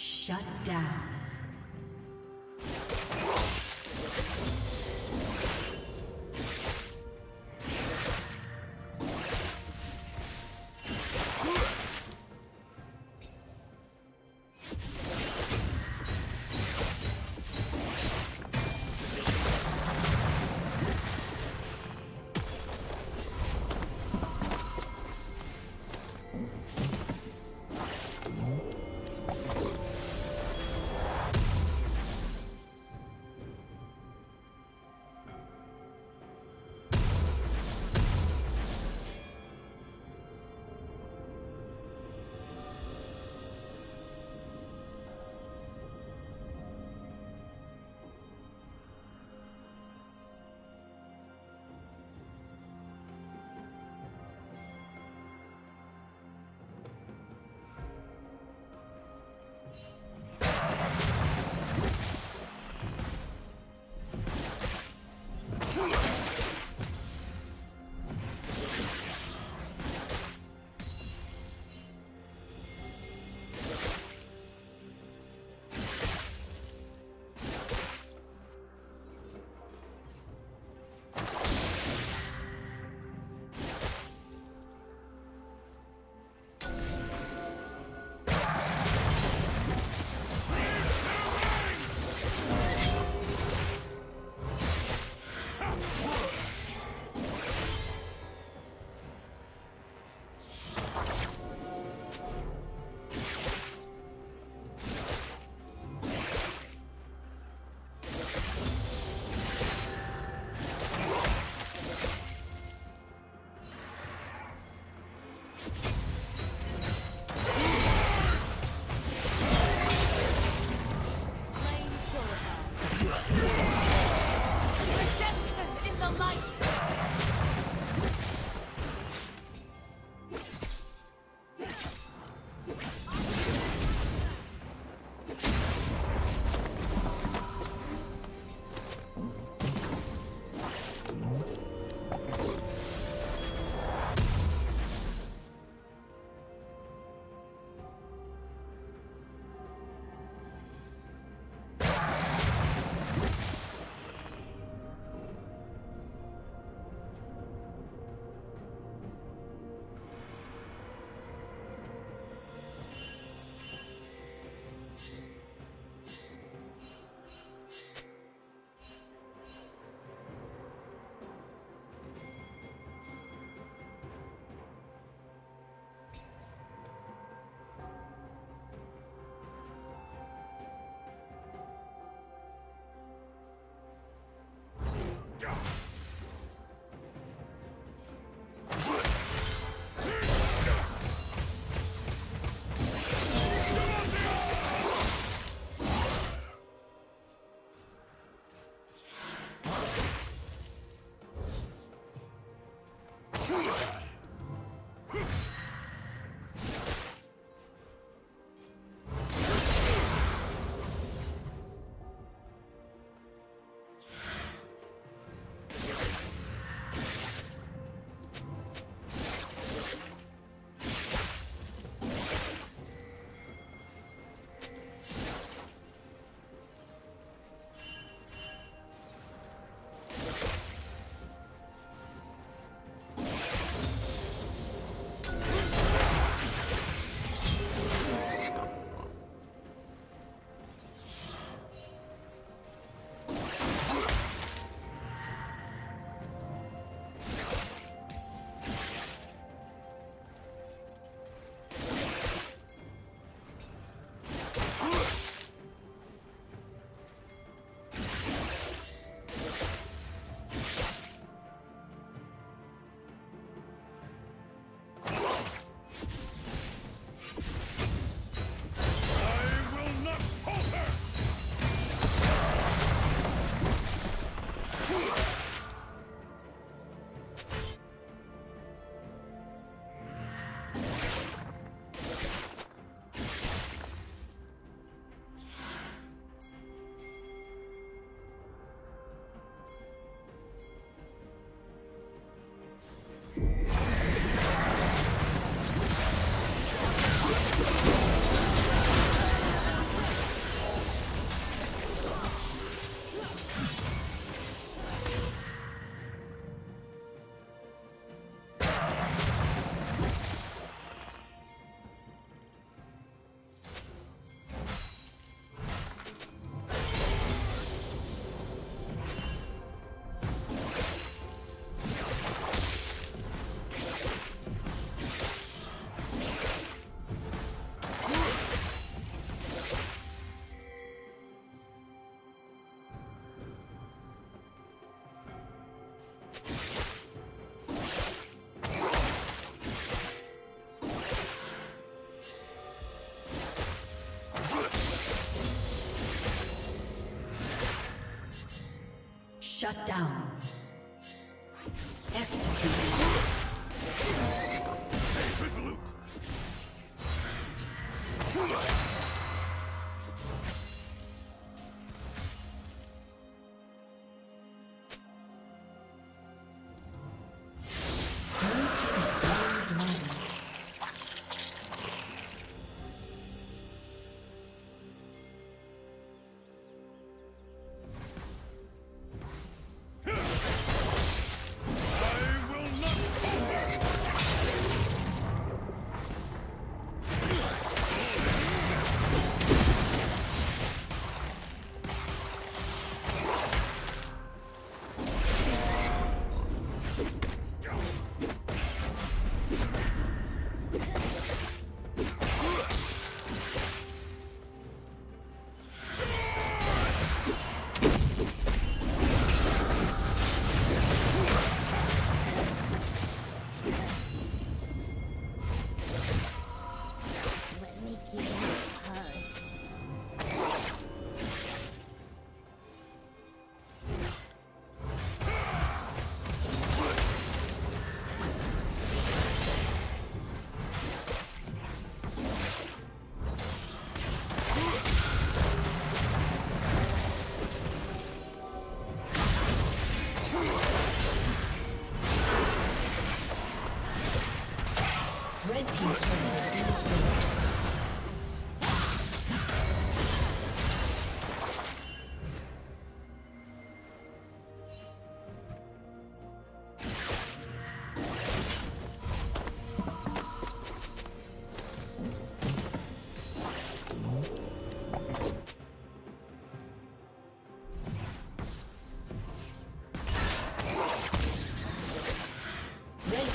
Shut down. Shut down. Executed.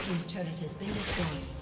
His turret has been destroyed.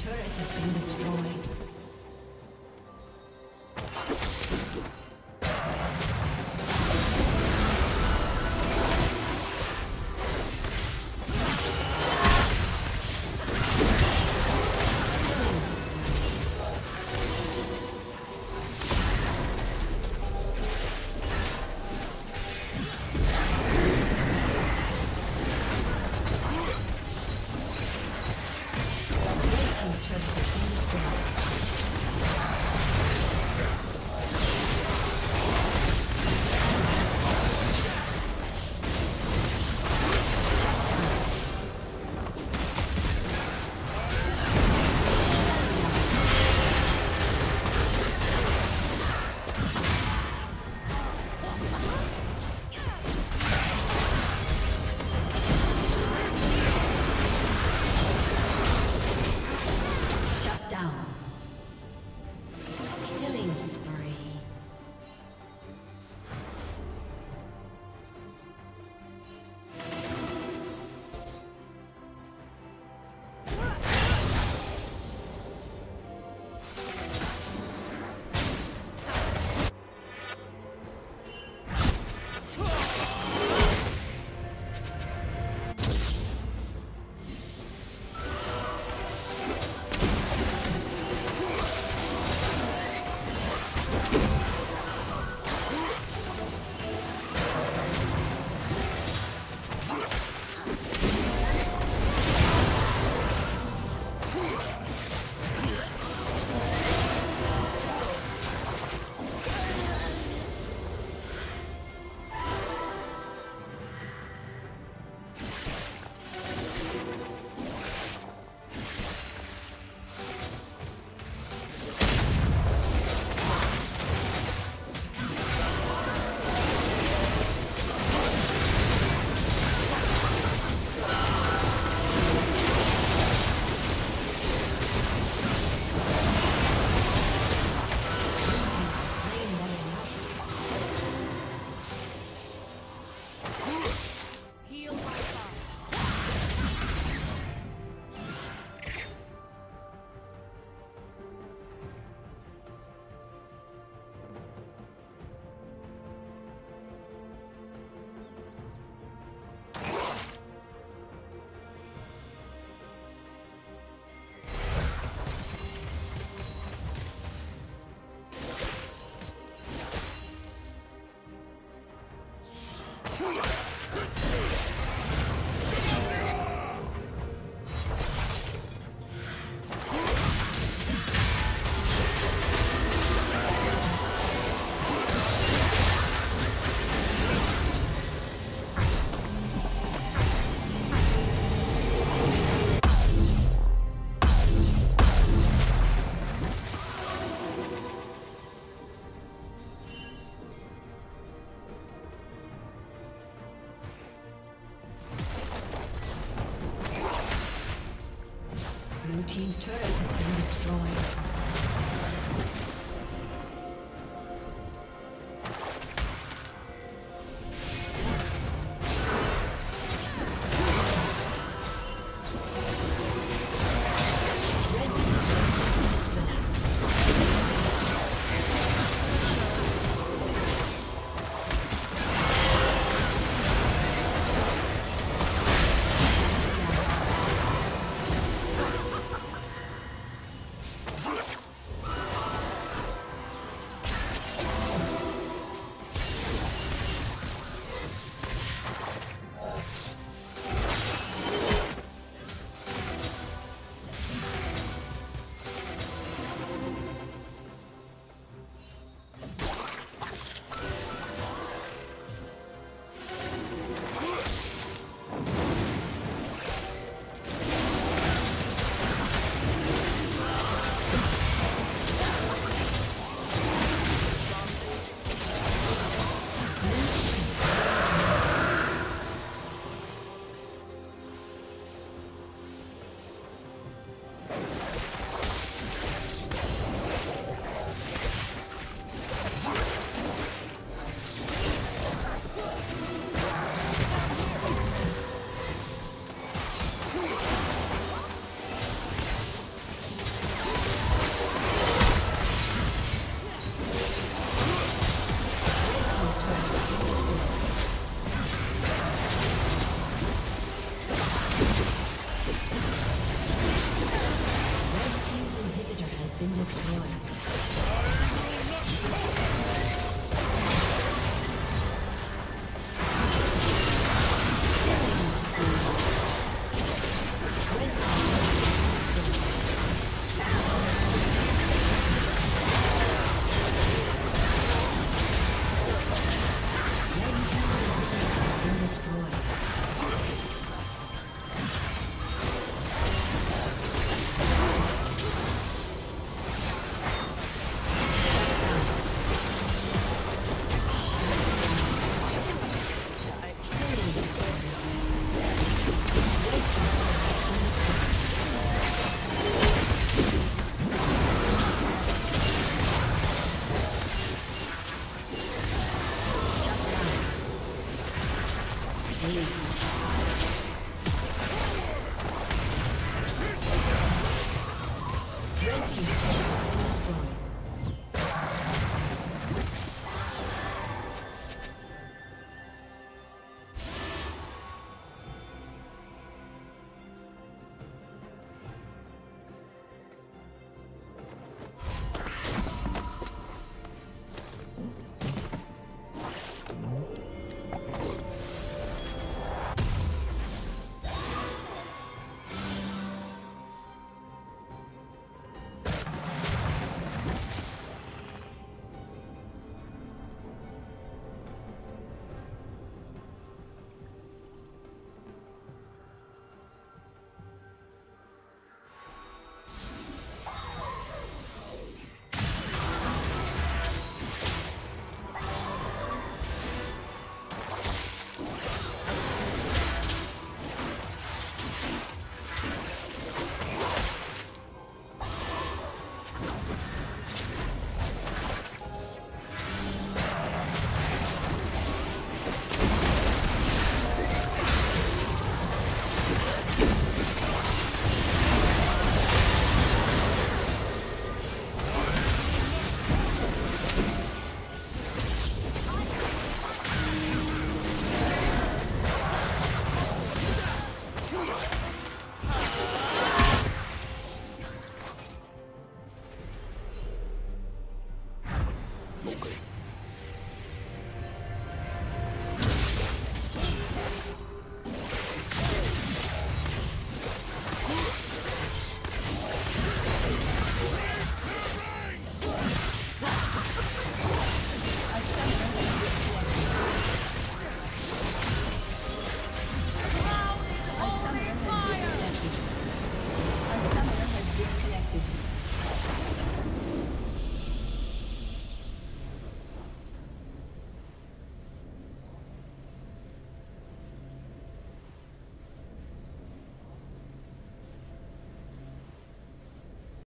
turret has been destroyed. Team's turret has been destroyed. Blue.